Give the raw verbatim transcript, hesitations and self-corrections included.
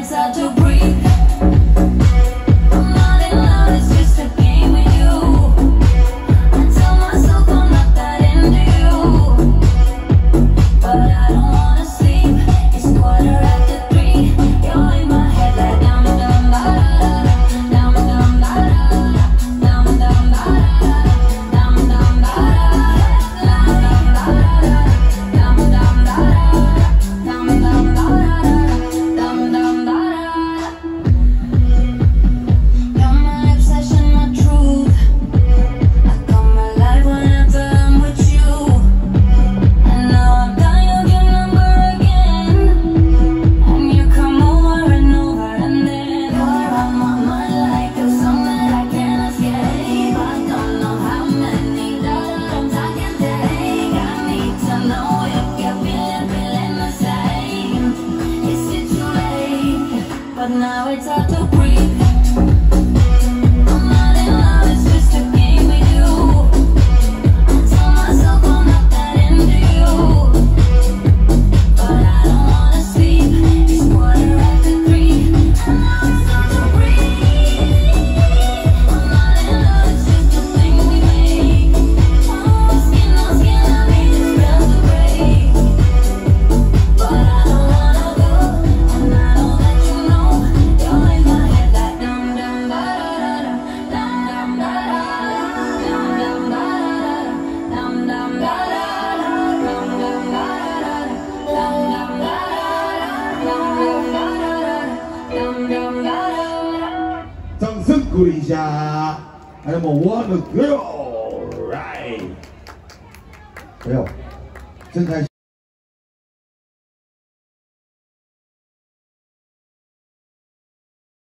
it's hard to breathe. I'm not in love, it's just a game with you. I tell myself I'm not that into you, but I don't wanna sleep. It's quarter after three. You're in my head like dum dum ba da da, dum dum ba da da, dum dum ba da da, dum dum ba da da, dum dum ba da da. Now it's hard to breathe. I'm not in love, it's just a game with you. I tell myself I'm not that into you, but I don't wanna sleep. It's quarter after three, and now it's hard to breathe. I'm not in love, it's just a thing we make. Oh, skin on skin, I need this spell to break, but I don't wanna go, and I don't. Number one, the girl, right.